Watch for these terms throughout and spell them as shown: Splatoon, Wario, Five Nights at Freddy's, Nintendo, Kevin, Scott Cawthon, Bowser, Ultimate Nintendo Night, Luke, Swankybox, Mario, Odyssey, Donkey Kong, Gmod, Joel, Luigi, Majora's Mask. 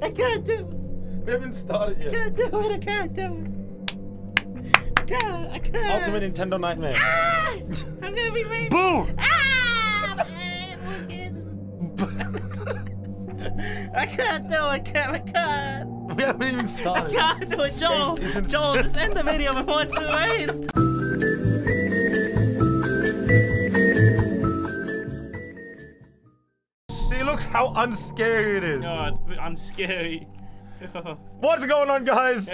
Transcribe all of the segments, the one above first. I can't do it. We haven't started yet. I can't do it. I can't do it. I can't. Ultimate Nintendo Nightmare. Ah! I'm gonna be raped. Boom! Ah! I can't do it. I can't. We haven't even started. I can't do it, Joel. Joel, just end the video before it's too late. How unscary it is. No, it's unscary. What's going on, guys?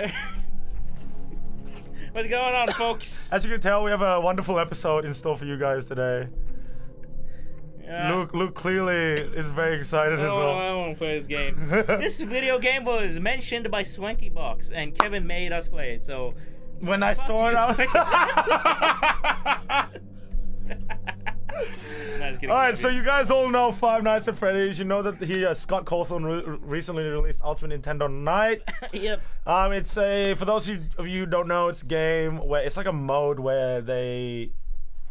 What's going on, folks? As you can tell, we have a wonderful episode in store for you guys today. Yeah. Luke clearly is very excited as well. I want to play this game. This video game was mentioned by Swankybox, and Kevin made us play it. So when I saw it, I was. No, alright, so you guys all know Five Nights at Freddy's. You know that Scott Cawthon recently released Ultimate Nintendo Night. Yep. It's a, for those of you who don't know, it's a game where it's like a mode where they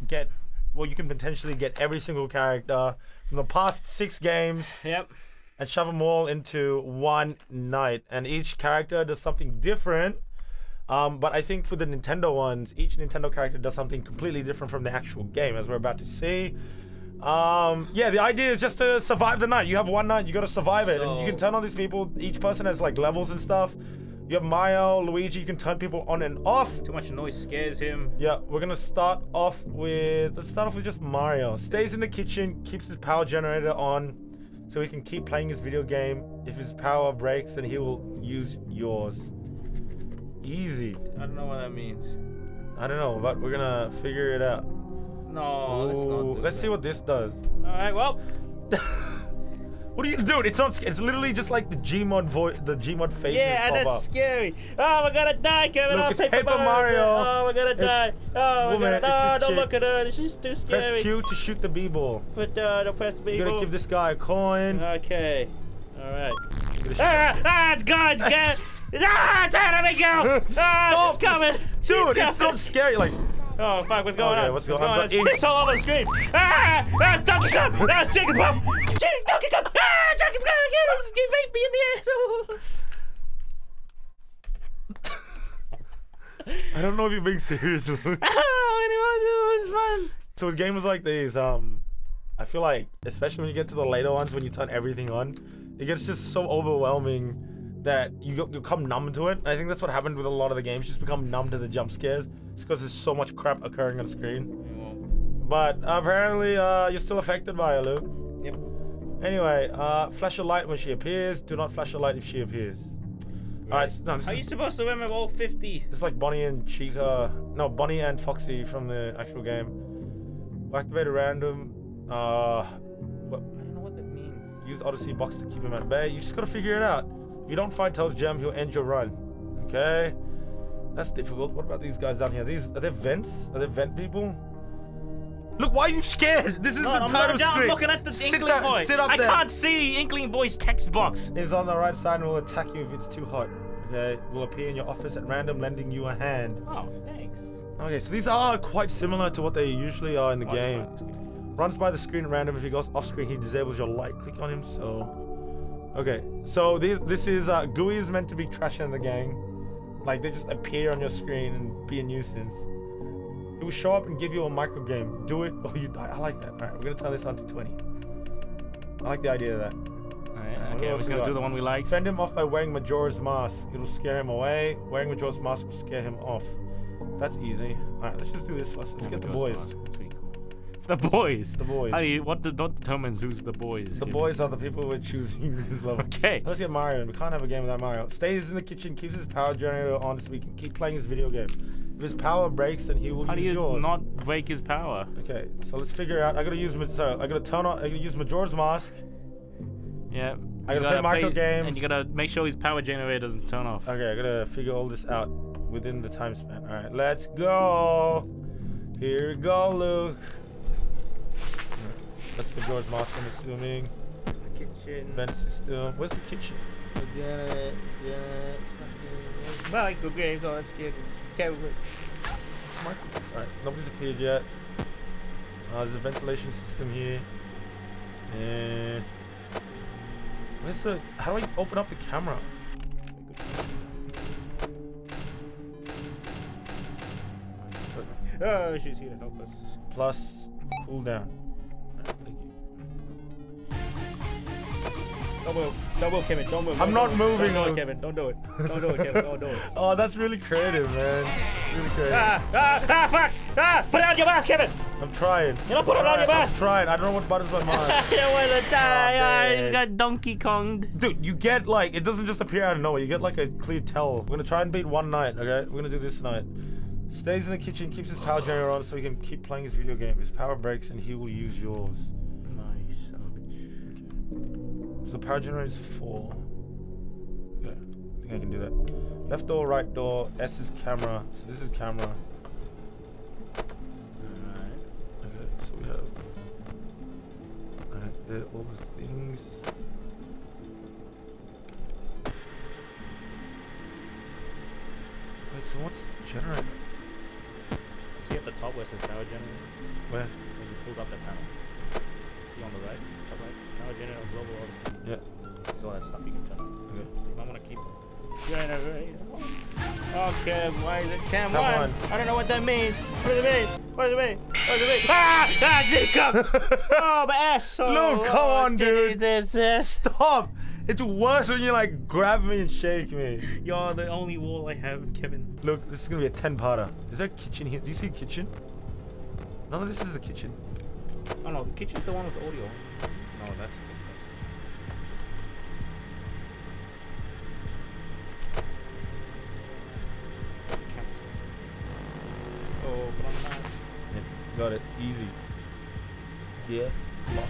get, well, you can potentially get every single character from the past 6 games. Yep. And shove them all into one night. And each character does something different. But I think for the Nintendo ones, each Nintendo character does something completely different from the actual game, as we're about to see. Yeah, the idea is just to survive the night. You have one night, you gotta survive it, and you can turn on these people. Each person has like levels and stuff. You have Mario, Luigi, you can turn people on and off. Too much noise scares him. Yeah, we're gonna start off with, let's start off with just Mario. Stays in the kitchen, keeps his power generator on, so he can keep playing his video game. If his power breaks, then he will use yours. Easy. I don't know what that means. I don't know, but we're gonna figure it out. No, let's not do Let's see what this does. All right, well. What do you do? It's not. It's literally just like the Gmod voice, the Gmod faces. Yeah, pop that's up. Scary. Oh, we're gonna die, Kevin. Look, it's Paper Mario. Oh, we're gonna die. Oh, we're gonna die. Don't look at her. She's too scary. Press Q to shoot the b-ball. Don't press b-ball. You're gonna give this guy a coin. Okay. All right. It's gone. It's gone. Ah, it's enemy girl! Ah, it's coming! She's Dude, coming. It's so scary, like... Oh, fuck, what's going on? What's going on? There's piss all over the screen! Ah! That's Donkey Kong! That's Jacob Pop! Donkey Kong! Ah! Jacob Pop! Yes! He raped me in the ass! I don't know if you're being serious, Luke. I don't know, it was fun! So with games like these, I feel like, especially when you get to the later ones, when you turn everything on, it gets just so overwhelming that you become numb to it. I think that's what happened with a lot of the games. You just become numb to the jump scares just because there's so much crap occurring on the screen. But apparently you're still affected by it, Luke. Yep. Anyway, flash a light when she appears. Do not flash a light if she appears. Right. All right. No, this Are you supposed to remember all 50? It's like Bonnie and Chica. No, Bonnie and Foxy from the actual game. We'll activate a random. What? I don't know what that means. Use Odyssey box to keep him at bay. You just gotta figure it out. If you don't find Tails Gem, he'll end your run. Okay, that's difficult. What about these guys down here? These are they vents? Are they vent people? Look, why are you scared? This is the title screen. I'm looking at the Inkling Boy. Sit up there. I can't see Inkling Boy's text box. Is on the right side and will attack you if it's too hot. Okay, will appear in your office at random, lending you a hand. Oh, thanks. Okay, so these are quite similar to what they usually are in the game. Runs by the screen at random. If he goes off screen, he disables your light. Click on him. So. Okay, so this is GUI is meant to be trash in the gang. Like they just appear on your screen and be a nuisance. It will show up and give you a micro game. Do it or you die. I like that. Alright, we're gonna turn this on to 20. I like the idea of that. Alright, okay, we're just gonna do the one we like. Send him off by wearing Majora's Mask. It'll scare him away. Wearing Majora's Mask will scare him off. That's easy. Alright, let's just do this first. Let's get the boys. The boys. The boys. What determines who's the boys? The boys are the people we're choosing this level. Okay. Let's get Mario in. We can't have a game without Mario. Stays in the kitchen, keeps his power generator on so we can keep playing his video game. If his power breaks, then he will use yours. How do you not break his power? Okay, so let's figure out. I gotta use Majora's Mask. Yeah. I gotta play micro games. And you gotta make sure his power generator doesn't turn off. Okay, I gotta figure all this out within the time span. All right, let's go. Here we go, Luke. That's the George Mask, I'm assuming. The kitchen. Vent system. Where's the kitchen? Yeah. Micro games on skin. Can't wait. Alright, nobody's appeared yet. There's a ventilation system here. And Where's the... How do I open up the camera? Oh, she's here to help us. Plus, cooldown. Thank you. Don't move, Kevin. Don't move. I'm not moving. Don't do it, Kevin. Don't do it. Don't do it, Kevin. Don't do it. Oh, that's really creative, man. That's really creative. Fuck! Ah, put it on your mask, Kevin. I'm trying. You don't put it on your mask. I'm trying. I don't know what buttons on mine. I don't want to die. I got Donkey Konged. Dude, you get like it doesn't just appear out of nowhere. You get like a clear tell. We're gonna try and beat one night, okay? We're gonna do this tonight. Stays in the kitchen, keeps his power generator on so he can keep playing his video game. His power breaks and he will use yours. Nice, son of a bitch. Okay. So the power generator is 4. Okay, I think I can do that. Left door, right door, S is camera. So this is camera. Alright. Okay, so we have... Alright, there are all the things. Wait, so what's the generator? See at the top where it says power generator? Where? When you pulled up the panel. See on the right? Top right? Power generator, global Odyssey. Yeah. There's all that stuff you can turn on. Okay. So if I want to keep generator. Okay, why is it cam one? I don't know what that means. What does it mean? What does it mean? What does it mean? Ah! Ah, Jacob! Oh, my ass! Oh, Luke, come on, dude! Stop! It's worse when you like grab me and shake me. You're the only wall I have, Kevin. Look, this is gonna be a 10-parter. Is there a kitchen here? Do you see a kitchen? None of this is the kitchen. Oh no, the kitchen's the one with the audio. No, that's the first. That's campus. Oh, but I'm not. Yeah, got it. Easy. Yeah. Oh.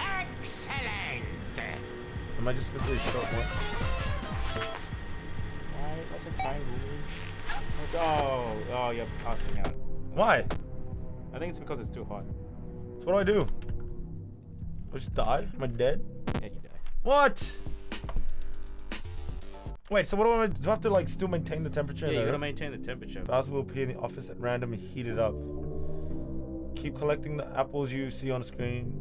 Excellent! Am I just simply short one? Why? That's a triangle. Oh, oh, you're passing out. Why? I think it's because it's too hot. So what do? I just die? Am I dead? Yeah, you die. What? Wait, so what do I do? I have to like still maintain the temperature? Yeah, you gotta maintain the temperature. Bowser will appear in the office at random and heat it up. Keep collecting the apples you see on screen.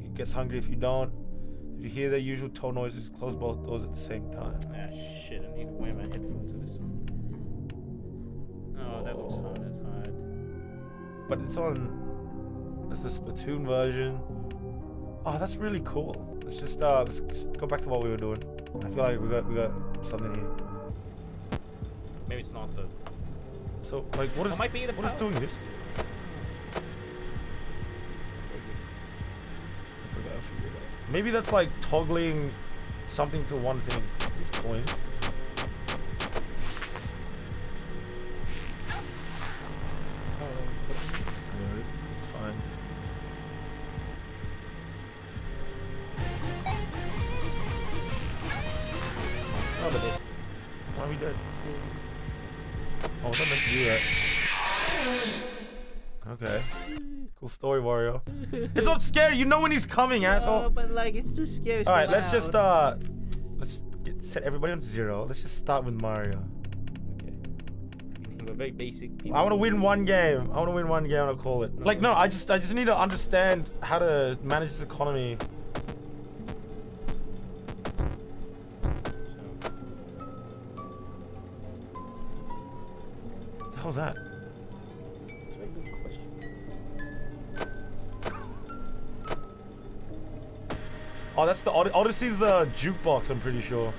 He gets hungry if you don't. If you hear their usual toe noises, close both doors at the same time. Ah, shit, I need to wear my headphones to this one. Oh, that looks hard, that's hard. But it's on... There's a Splatoon version. Oh, that's really cool. Let's just let's go back to what we were doing. I feel like we got something here. Maybe it's not the... So, like, what is... It might be the what power. Is doing this? Maybe that's like toggling something to one thing. This coin. Alright, it's fine. Oh, they're dead. Why are we dead? Oh, I was not meant to do that. Okay. Cool story, Wario. It's not scary. You know when he's coming, asshole. Oh, but like, it's too scary. All right, loud. Let's just let's set everybody on 0. Let's just start with Mario. Okay. We're very basic people. I want to win one game. I want to win one game. I'll call it. Like, no, I just need to understand how to manage this economy. So. What the hell's that? Oh, that's the Odyssey's the jukebox, I'm pretty sure.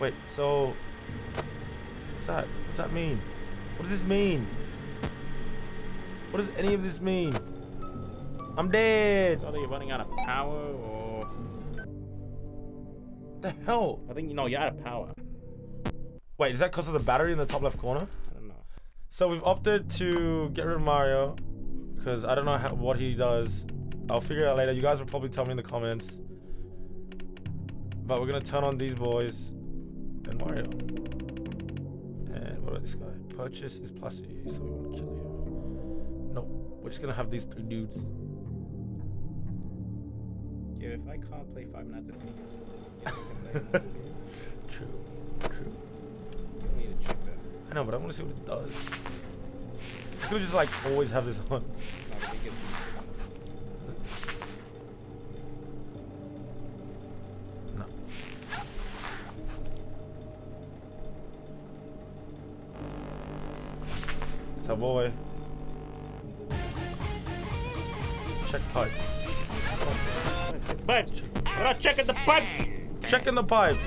Wait, so what's that? What's that mean? What does this mean? What does any of this mean? I'm dead. It's either you're running out of power or what the hell? I think you know you're out of power. Wait, is that because of the battery in the top left corner? I don't know. So we've opted to get rid of Mario. Because I don't know what he does. I'll figure it out later. You guys will probably tell me in the comments. But we're going to turn on these boys. And Mario. And what about this guy? Purchase is plus E, so we won't kill you. Nope. We're just going to have these 3 dudes. Yeah, if I can't play Five Nights at Freddy's, yeah, I can play. True. True. I need to check that. I know, but I want to see what it does. It's gonna just like always have this on. No. It's our boy. Check pipe. Pipes! We're not checking the pipes! Checking the pipes!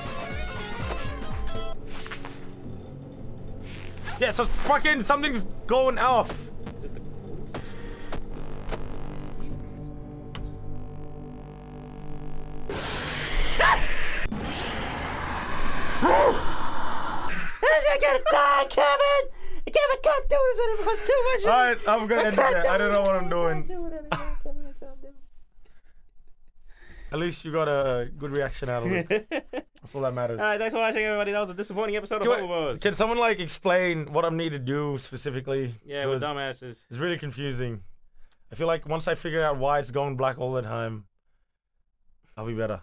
Yeah, so fucking something's going off. Is it the cords? I gotta die, Kevin! Kevin can't do this anymore. It's too much. Alright, I'm gonna end it. I don't know what I'm doing. At least you got a good reaction out of it. That's all that matters. Alright, thanks for watching, everybody. That was a disappointing episode of Overwars. Can someone like explain what I need to do specifically? Yeah, we're dumbasses. It's really confusing. I feel like once I figure out why it's going black all the time, I'll be better.